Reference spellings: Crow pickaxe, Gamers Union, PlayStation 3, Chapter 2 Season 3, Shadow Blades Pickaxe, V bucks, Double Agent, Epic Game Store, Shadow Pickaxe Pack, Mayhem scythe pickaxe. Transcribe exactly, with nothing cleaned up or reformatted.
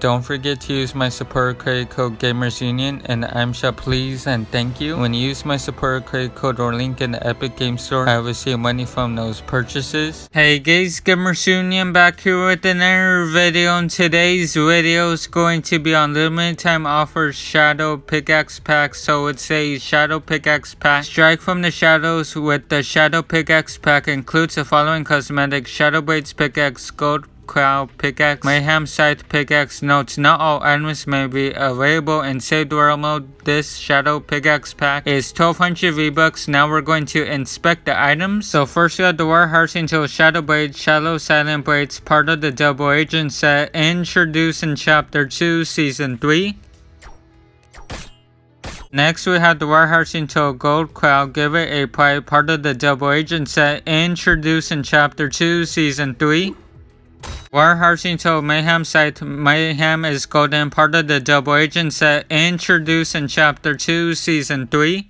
Don't forget to use my supporter credit code Gamers Union, and I'm shall please and thank you. When you use my supporter credit code or link in the Epic Game Store, I receive money from those purchases. Hey guys, Gamers Union back here with another video, and today's video is going to be on limited time offer Shadow Pickaxe Pack. So it's a Shadow Pickaxe Pack. Strike from the Shadows with the Shadow Pickaxe Pack includes the following cosmetic: Shadow Blades Pickaxe, Gold Crow pickaxe, Mayhem Scythe pickaxe. Notes: not all items may be available in saved world mode. This Shadow Pickaxe Pack is twelve hundred V bucks. Now we're going to inspect the items. So first we have the Warhearts into Shadow Blade, Shadow Silent Blades, part of the Double Agent set, introduced in Chapter two, Season three. Next we have the Warhearts into Gold Crow, Give It a Play, part of the Double Agent set, introduced in Chapter two, Season three. Warhearts into Mayhem Scythe. Mayhem is golden, part of the Double Agent set, introduced in Chapter two, Season three.